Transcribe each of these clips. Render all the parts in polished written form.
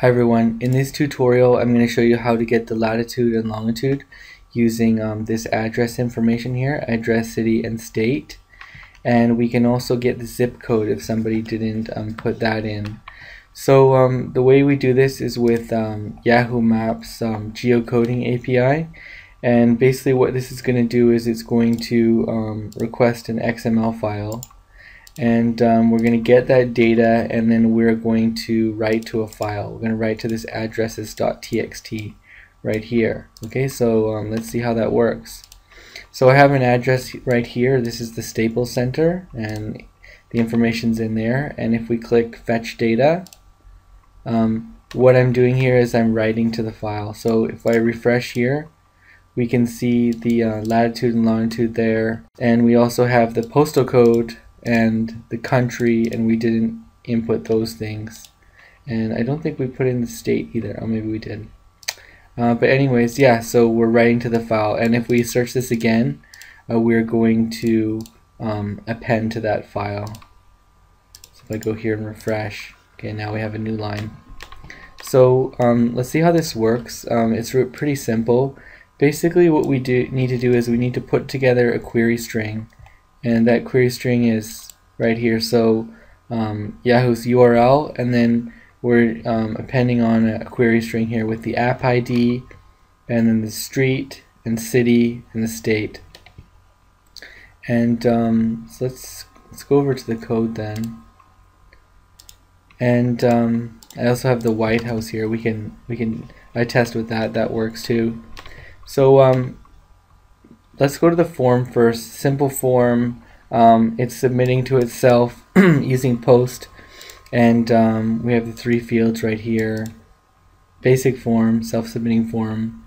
Hi everyone, in this tutorial I'm going to show you how to get the latitude and longitude using this address information here, address, city, and state. And we can also get the zip code if somebody didn't put that in. So the way we do this is with Yahoo Maps geocoding API. And basically what this is going to do is it's going to request an XML file. And we're going to get that data, and then we're going to write to a file. We're going to write to this addresses.txt right here. Okay, so let's see how that works. So I have an address right here. This is the Staples Center, and the information's in there. And if we click Fetch Data, what I'm doing here is I'm writing to the file. So if I refresh here, we can see the latitude and longitude there. And we also have the postal code and the country, and we didn't input those things, and I don't think we put in the state either. Oh, maybe we did, but anyways, yeah, so we're writing to the file, and if we search this again, we're going to append to that file. So if I go here and refresh, okay, now we have a new line. So let's see how this works. It's pretty simple. Basically what we need to do is we need to put together a query string, and that query string is right here. So Yahoo's URL, and then we're appending on a query string here with the app ID, and then the street and city and the state. And so let's go over to the code then. And I also have the White House here. I test with that. That works too. So let's go to the form first. Simple form. It's submitting to itself using POST, and we have the three fields right here: basic form, self-submitting form.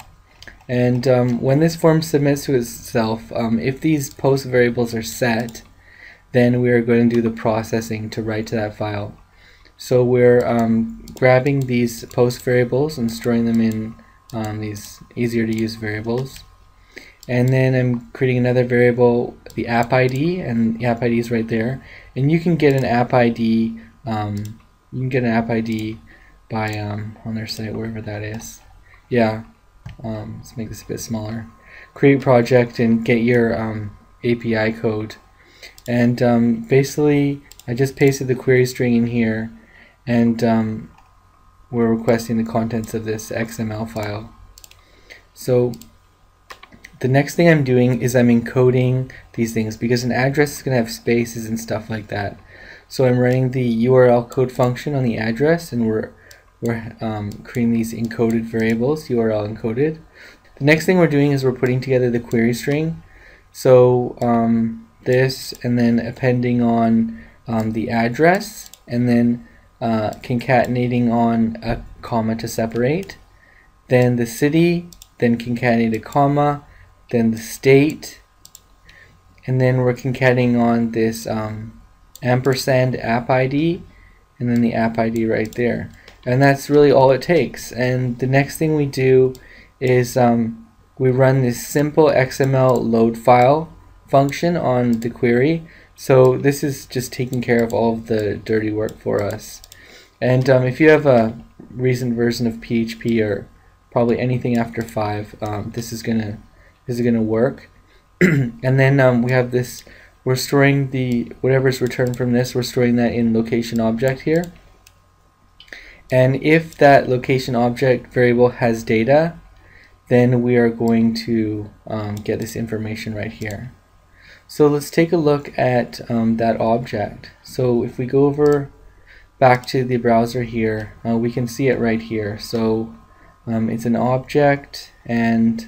And when this form submits to itself, if these POST variables are set, then we are going to do the processing to write to that file. So we're grabbing these POST variables and storing them in these easier-to-use variables. And then I'm creating another variable, the app ID, and the app ID is right there. And you can get an app ID, by on their site, wherever that is. Yeah, let's make this a bit smaller. Create project and get your API code. And basically, I just pasted the query string in here, and we're requesting the contents of this XML file. So the next thing I'm doing is I'm encoding these things, because an address is going to have spaces and stuff like that. So I'm running the URL code function on the address, and we're creating these encoded variables, URL encoded. The next thing we're doing is we're putting together the query string. So this, and then appending on the address, and then concatenating on a comma to separate. Then the city, then concatenate a comma, then the state, and then we're concatenating on this ampersand app ID, and then the app ID right there. And that's really all it takes. And the next thing we do is we run this simple XML load file function on the query. So this is just taking care of all of the dirty work for us. And if you have a recent version of PHP, or probably anything after 5, this is gonna work. And then we have this. We're storing the whatever's returned from this. We're storing that in location object here. And if that location object variable has data, then we are going to get this information right here. So let's take a look at that object. So if we go over back to the browser here, we can see it right here. So it's an object, and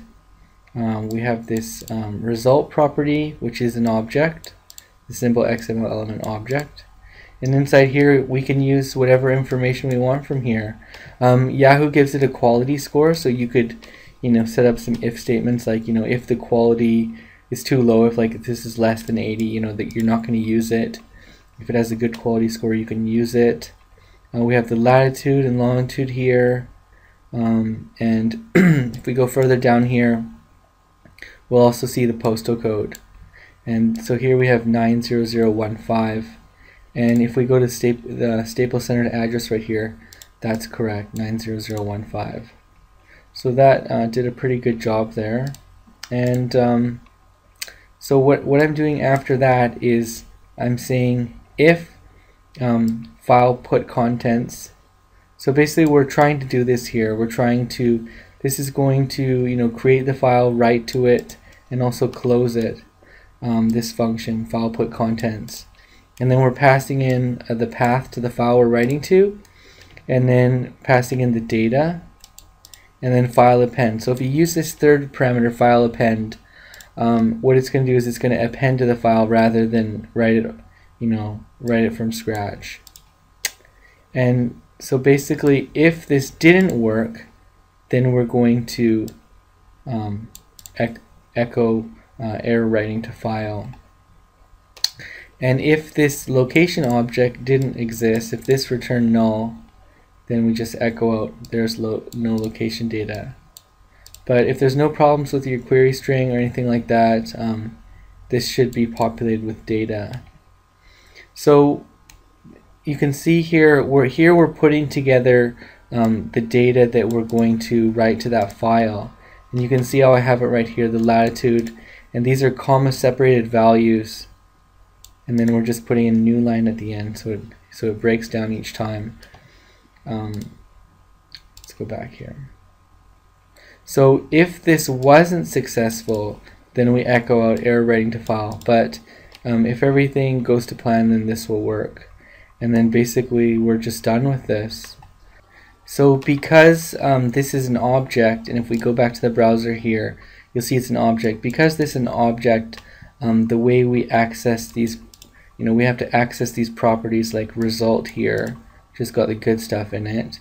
we have this result property, which is an object, the simple XML element object. And inside here, we can use whatever information we want from here. Yahoo gives it a quality score, so you could, set up some if statements, like, if the quality is too low, if like this is less than 80, that you're not going to use it. If it has a good quality score, you can use it. We have the latitude and longitude here, and if we go further down here, we'll also see the postal code. And so here we have 90015. And if we go to the Staples Center address right here, That's correct, 90015. So that did a pretty good job there. And so what I'm doing after that is I'm saying if file put contents. So basically we're trying to do this here. We're trying to, this is going to, you know, create the file, write to it, and also close it. This function, file put contents. And then we're passing in the path to the file we're writing to, and then passing in the data, and then file append. So if you use this third parameter, file append, what it's going to do is it's going to append to the file rather than write it, you know, write it from scratch. And so basically, if this didn't work, then we're going to echo error writing to file. And if this location object didn't exist, if this returned null, then we just echo out there's no location data. But if there's no problems with your query string or anything like that, this should be populated with data. So you can see here we're putting together the data that we're going to write to that file. And you can see how I have it right here, the latitude, and these are comma separated values, and then we're just putting a new line at the end so it breaks down each time. Let's go back here. So if this wasn't successful, then we echo out error writing to file, but if everything goes to plan, then this will work. And then basically we're just done with this. So because this is an object, and if we go back to the browser here, you'll see it's an object. Because this is an object, the way we access these, you know, we have to access these properties like result here, just got the good stuff in it,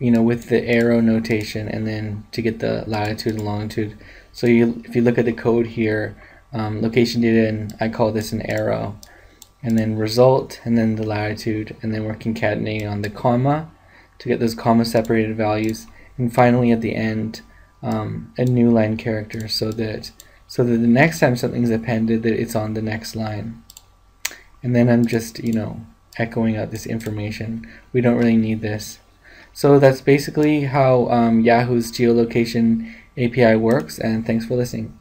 you know, with the arrow notation, and then to get the latitude and longitude. So if you look at the code here, location data, and I call this an arrow, and then result, and then the latitude, and then we're concatenating on the comma to get those comma separated values, and finally at the end a new line character so that the next time something's appended, that it's on the next line. And then I'm just, you know, echoing out this information. We don't really need this. So that's basically how Yahoo's geolocation API works, and thanks for listening.